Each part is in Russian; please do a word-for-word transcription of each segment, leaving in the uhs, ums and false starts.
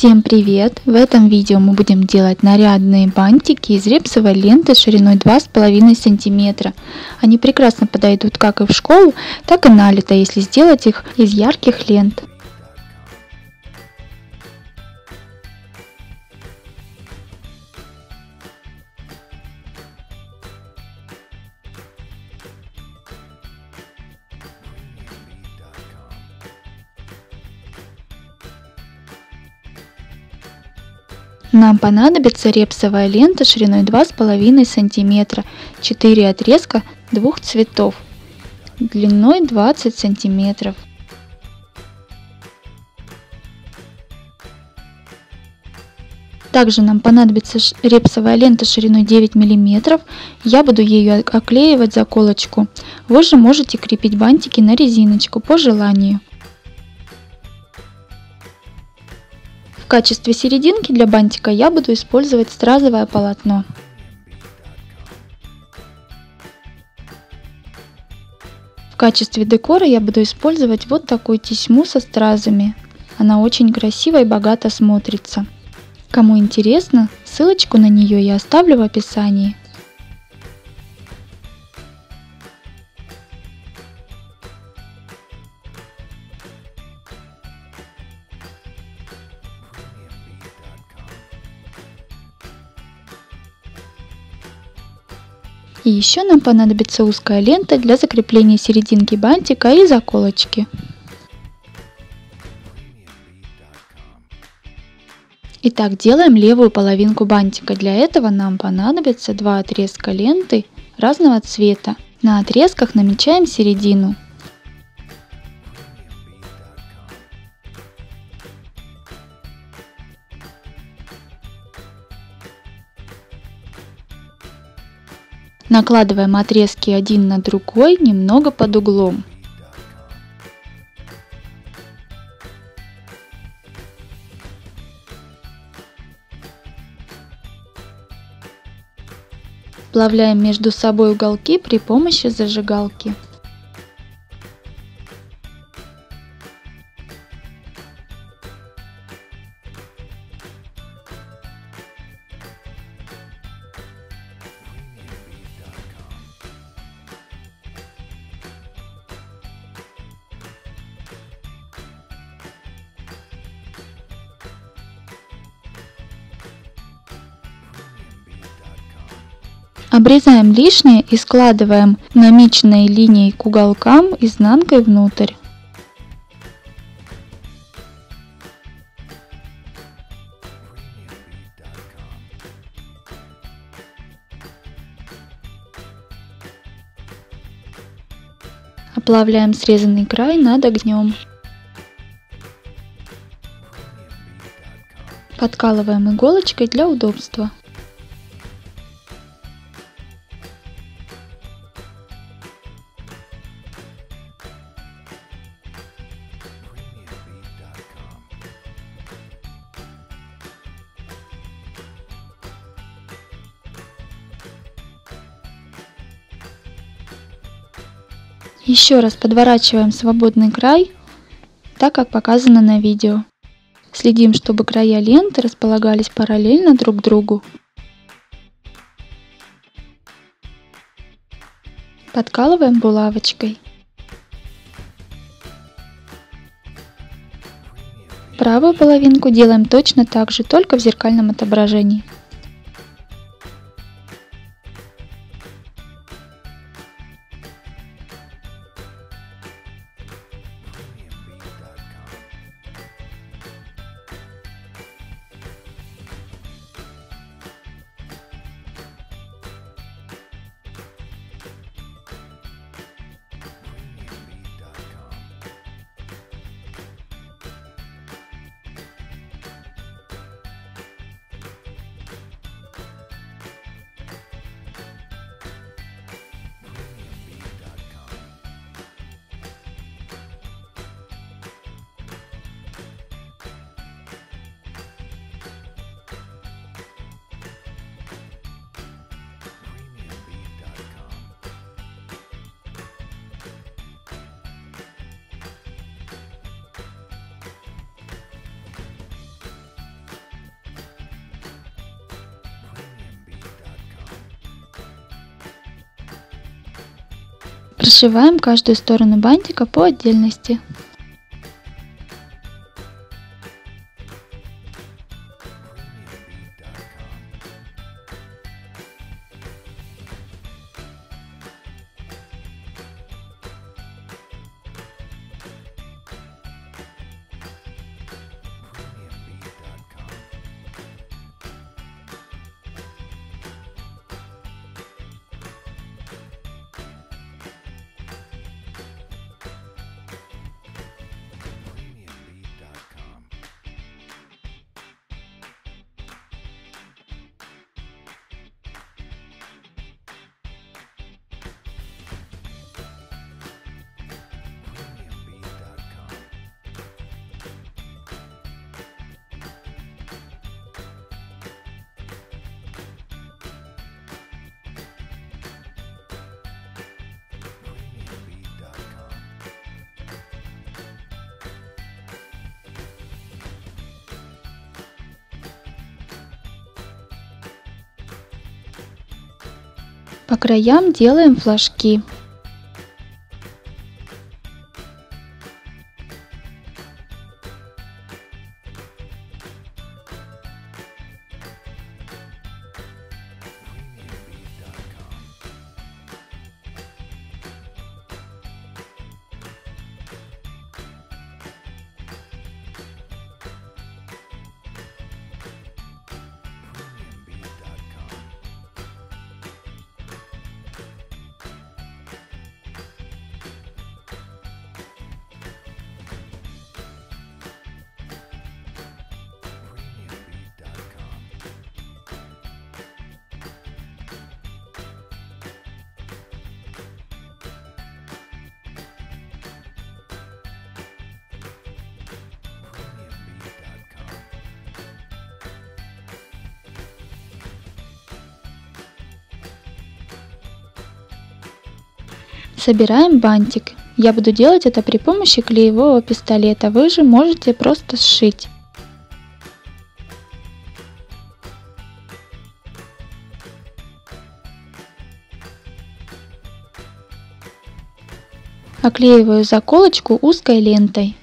Всем привет! В этом видео мы будем делать нарядные бантики из репсовой ленты шириной два с половиной сантиметра. Они прекрасно подойдут как и в школу, так и на лето, если сделать их из ярких лент. Нам понадобится репсовая лента шириной два с половиной сантиметра, четыре отрезка двух цветов, длиной двадцать сантиметров. Также нам понадобится репсовая лента шириной девять миллиметров, я буду ею оклеивать заколочку. Вы же можете крепить бантики на резиночку по желанию. В качестве серединки для бантика я буду использовать стразовое полотно. В качестве декора я буду использовать вот такую тесьму со стразами. Она очень красиво и богато смотрится. Кому интересно, ссылочку на нее я оставлю в описании. И еще нам понадобится узкая лента для закрепления серединки бантика и заколочки. Итак, делаем левую половинку бантика. Для этого нам понадобится два отрезка ленты разного цвета. На отрезках намечаем середину. Накладываем отрезки один на другой, немного под углом. Сплавляем между собой уголки при помощи зажигалки. Обрезаем лишнее и складываем намеченные линии к уголкам изнанкой внутрь. Оплавляем срезанный край над огнем. Подкалываем иголочкой для удобства. Еще раз подворачиваем свободный край, так как показано на видео. Следим, чтобы края ленты располагались параллельно друг другу. Подкалываем булавочкой. Правую половинку делаем точно так же, только в зеркальном отображении. Прошиваем каждую сторону бантика по отдельности. По краям делаем флажки. Собираем бантик. Я буду делать это при помощи клеевого пистолета, вы же можете просто сшить. Оклеиваю заколочку узкой лентой.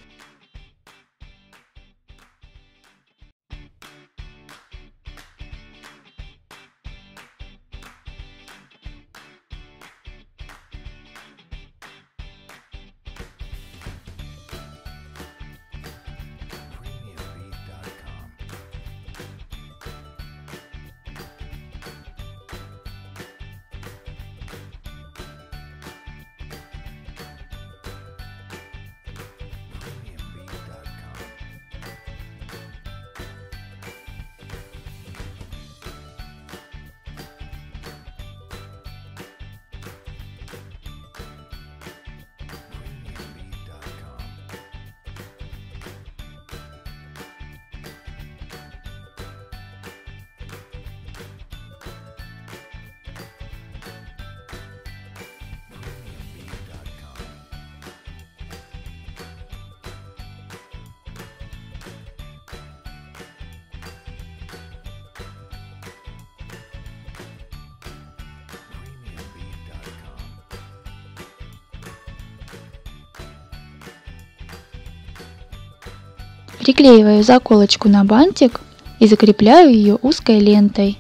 Приклеиваю заколочку на бантик и закрепляю ее узкой лентой.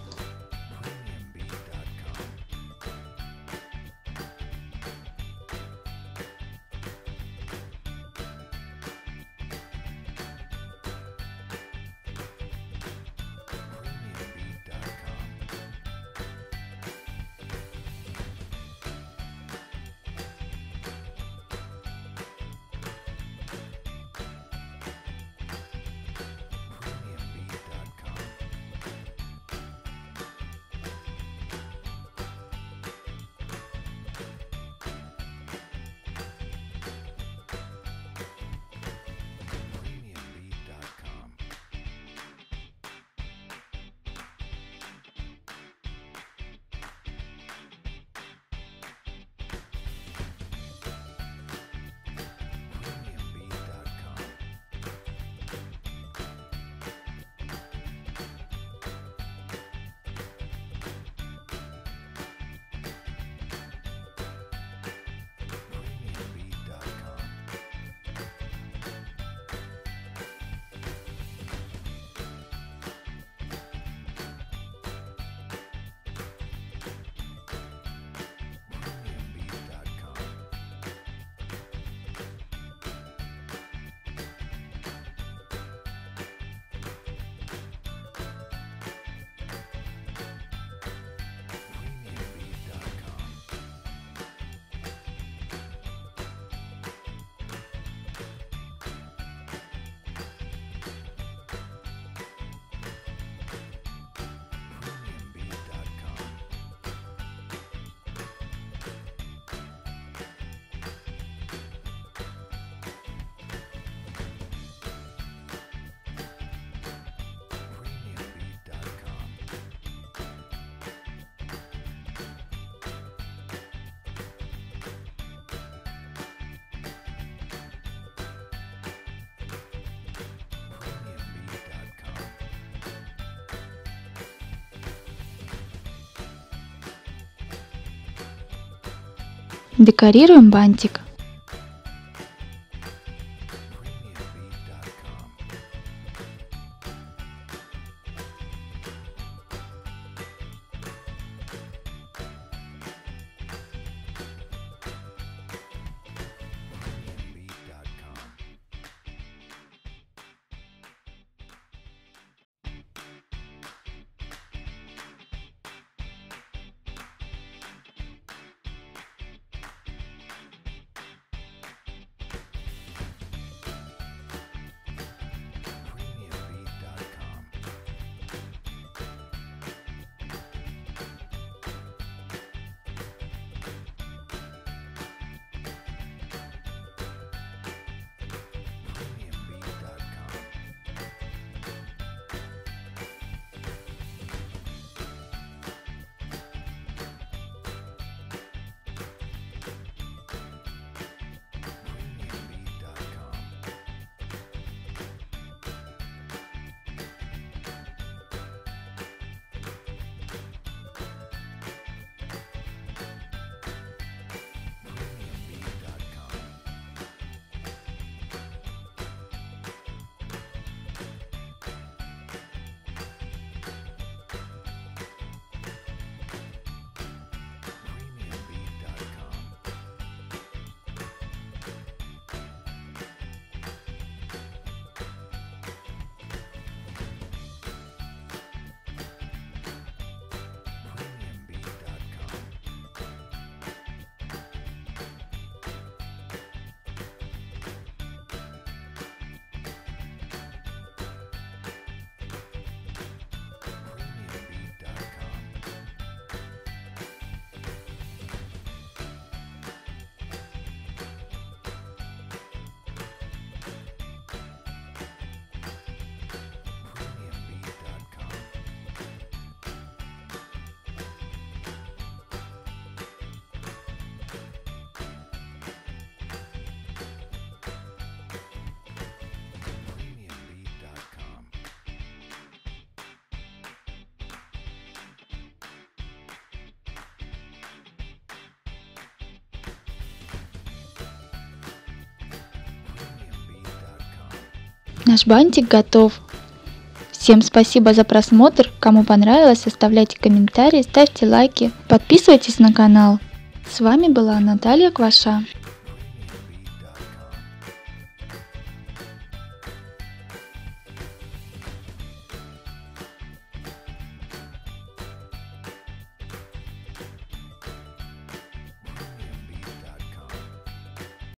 Декорируем бантик. Наш бантик готов. Всем спасибо за просмотр. Кому понравилось, оставляйте комментарии, ставьте лайки, подписывайтесь на канал. С вами была Наталья Кваша.